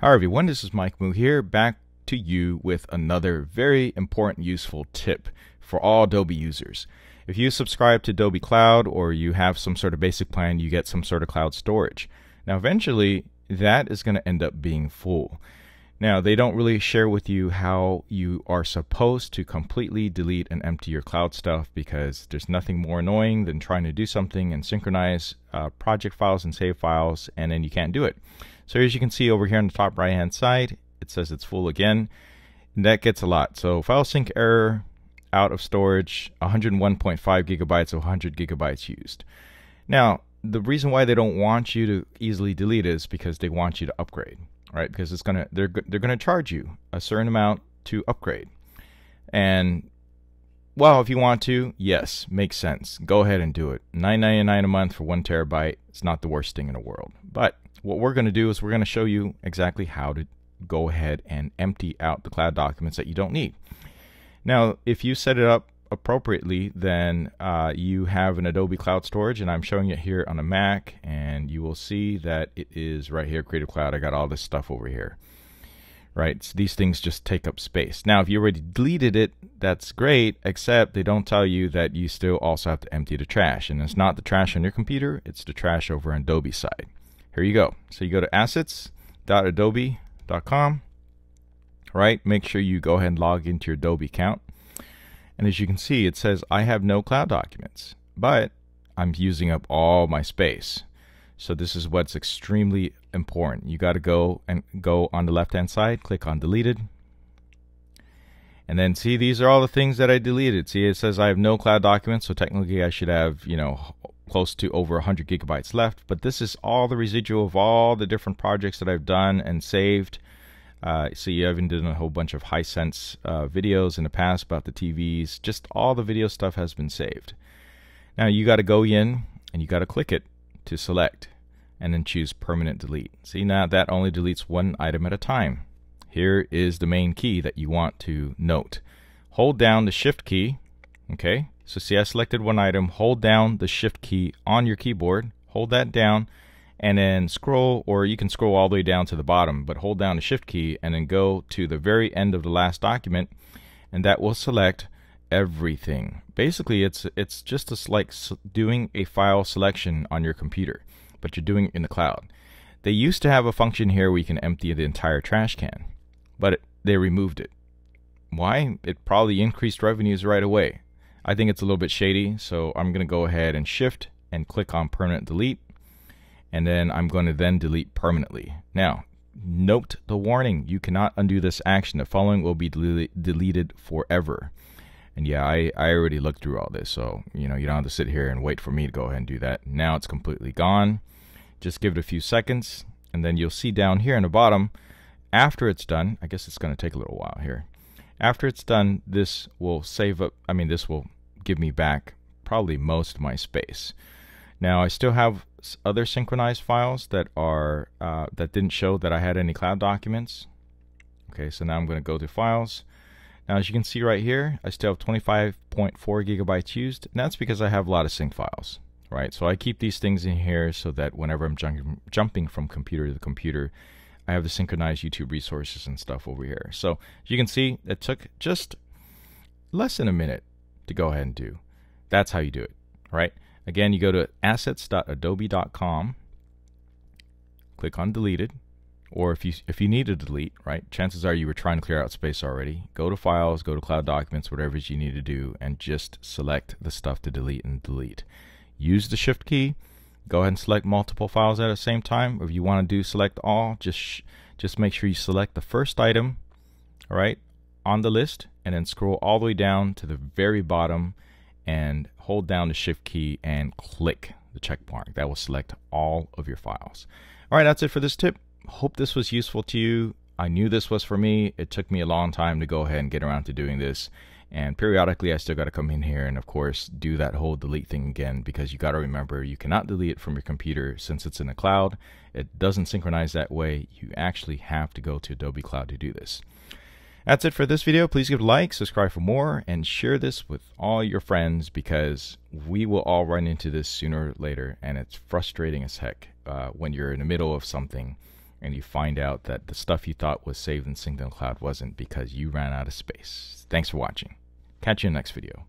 Hi everyone, this is Mike Mu here, back to you with another very important useful tip for all Adobe users. If you subscribe to Adobe Cloud or you have some sort of basic plan, you get some sort of cloud storage. Now eventually that is going to end up being full. Now they don't really share with you how you are supposed to completely delete and empty your cloud stuff, because there's nothing more annoying than trying to do something and synchronize project files and save files, and then you can't do it. So as you can see over here on the top right hand side, it says it's full again, and that gets a lot. So file sync error, out of storage, 101.5 gigabytes of 100 gigabytes used. Now the reason why they don't want you to easily delete is because they want you to upgrade, right? Because it's gonna, they're gonna charge you a certain amount to upgrade, and well, if you want to, yes, makes sense. Go ahead and do it. $9.99 a month for 1 terabyte. It's not the worst thing in the world. But what we're gonna do is we're gonna show you exactly how to go ahead and empty out the cloud documents that you don't need. Now, if you set it up appropriately, then you have an Adobe Cloud Storage, and I'm showing it here on a Mac, and you will see that it is right here, Creative Cloud. I got all this stuff over here, right? So these things just take up space. Now, if you already deleted it, that's great, except they don't tell you that you still also have to empty the trash, and it's not the trash on your computer, it's the trash over on Adobe's side. Here you go. So you go to assets.adobe.com, right? Make sure you go ahead and log into your Adobe account. And as you can see, it says I have no cloud documents, but I'm using up all my space. So this is what's extremely important. You got to go on the left-hand side, click on deleted. And then see, these are all the things that I deleted. See, it says I have no cloud documents. So technically I should have, you know, close to over 100 gigabytes left, but this is all the residual of all the different projects that I've done and saved. So you haven't done a whole bunch of Hisense videos in the past about the TVs. Just all the video stuff has been saved. Now you got to go in and you got to click it to select, and then choose permanent delete. See, now that only deletes one item at a time. Here is the main key that you want to note. Hold down the shift key. Okay, so see, I selected one item. Hold down the shift key on your keyboard, hold that down, and then scroll, or you can scroll all the way down to the bottom, but hold down the shift key and then go to the very end of the last document, and that will select everything. Basically it's just like doing a file selection on your computer, but you're doing it in the cloud. They used to have a function here where you can empty the entire trash can, but they removed it. Why? It probably increased revenues right away. I think it's a little bit shady, so I'm gonna go ahead and shift and click on permanent delete, and then I'm going to then delete permanently. Now, note the warning, you cannot undo this action. The following will be deleted forever. And yeah, I already looked through all this, so you know, you don't have to sit here and wait for me to go ahead and do that. Now it's completely gone. Just give it a few seconds, and then you'll see down here in the bottom, after it's done, I guess it's going to take a little while here. After it's done, this will save up, I mean, this will give me back probably most of my space. Now I still have other synchronized files that are that didn't show that I had any cloud documents. Okay, so now I'm going to go to files. Now as you can see right here, I still have 25.4 gigabytes used, and that's because I have a lot of sync files, right? So I keep these things in here so that whenever I'm jumping from computer to computer, I have the synchronized YouTube resources and stuff over here. So as you can see, it took just less than a minute to go ahead and do. That's how you do it, right? Again, you go to assets.adobe.com, click on deleted, or if you need to delete, right, chances are you were trying to clear out space already. Go to files, go to cloud documents, whatever you need to do, and just select the stuff to delete and delete. Use the shift key, go ahead and select multiple files at the same time. If you want to do select all, just make sure you select the first item, all right, on the list, and then scroll all the way down to the very bottom and hold down the shift key and click the check mark. That will select all of your files. All right, that's it for this tip. Hope this was useful to you. I knew this was for me. It took me a long time to go ahead and get around to doing this. And periodically, I still got to come in here and, of course, do that whole delete thing again, because you got to remember you cannot delete it from your computer since it's in the cloud. It doesn't synchronize that way. You actually have to go to Adobe Cloud to do this. That's it for this video. Please give a like, subscribe for more, and share this with all your friends, because we will all run into this sooner or later, and it's frustrating as heck when you're in the middle of something and you find out that the stuff you thought was saved and synced in the cloud wasn't, because you ran out of space. Thanks for watching. Catch you in the next video.